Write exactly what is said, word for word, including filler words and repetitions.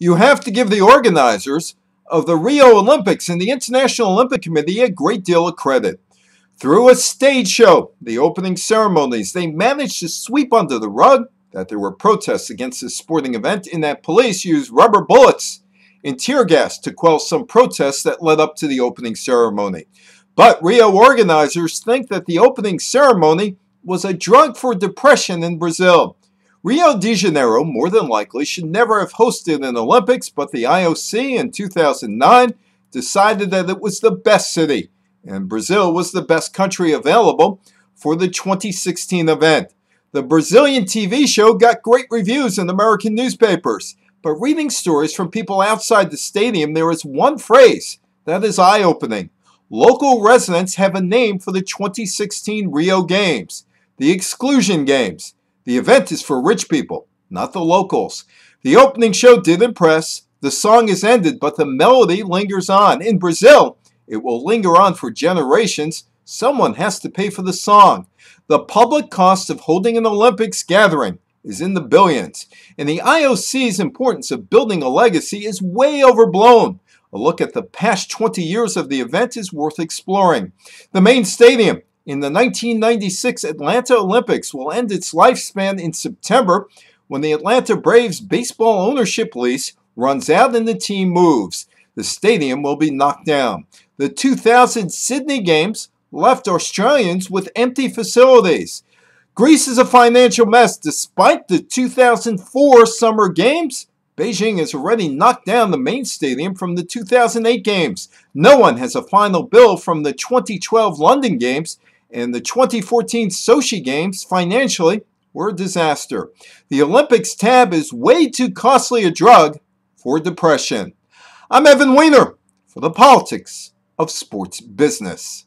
you have to give the organizers of the Rio Olympics and the International Olympic Committee a great deal of credit. Through a stage show, the opening ceremonies, they managed to sweep under the rug that there were protests against this sporting event and that police used rubber bullets and tear gas to quell some protests that led up to the opening ceremony. But Rio organizers think that the opening ceremony was a drug for depression in Brazil. Rio de Janeiro, more than likely, should never have hosted an Olympics, but the I O C in two thousand nine decided that it was the best city, and Brazil was the best country available for the twenty sixteen event. The Brazilian T V show got great reviews in American newspapers, but reading stories from people outside the stadium, there is one phrase that is eye-opening. Local residents have a name for the twenty sixteen Rio Games, the exclusion games. The event is for rich people, not the locals. The opening show did impress. The song is ended, but the melody lingers on. In Brazil, it will linger on for generations. Someone has to pay for the song. The public cost of holding an Olympics gathering is in the billions, and the I O C's importance of building a legacy is way overblown. A look at the past twenty years of the event is worth exploring. The main stadium in the nineteen ninety-six Atlanta Olympics will end its lifespan in September when the Atlanta Braves baseball ownership lease runs out and the team moves. The stadium will be knocked down. The two thousand Sydney Games left Australians with empty facilities. Greece is a financial mess. Despite the two thousand four Summer Games, Beijing has already knocked down the main stadium from the two thousand eight Games. No one has a final bill from the twenty twelve London Games, and the twenty fourteen Sochi Games financially were a disaster. The Olympics tab is way too costly a drug for depression. I'm Evan Weiner for the Politics of Sports Business.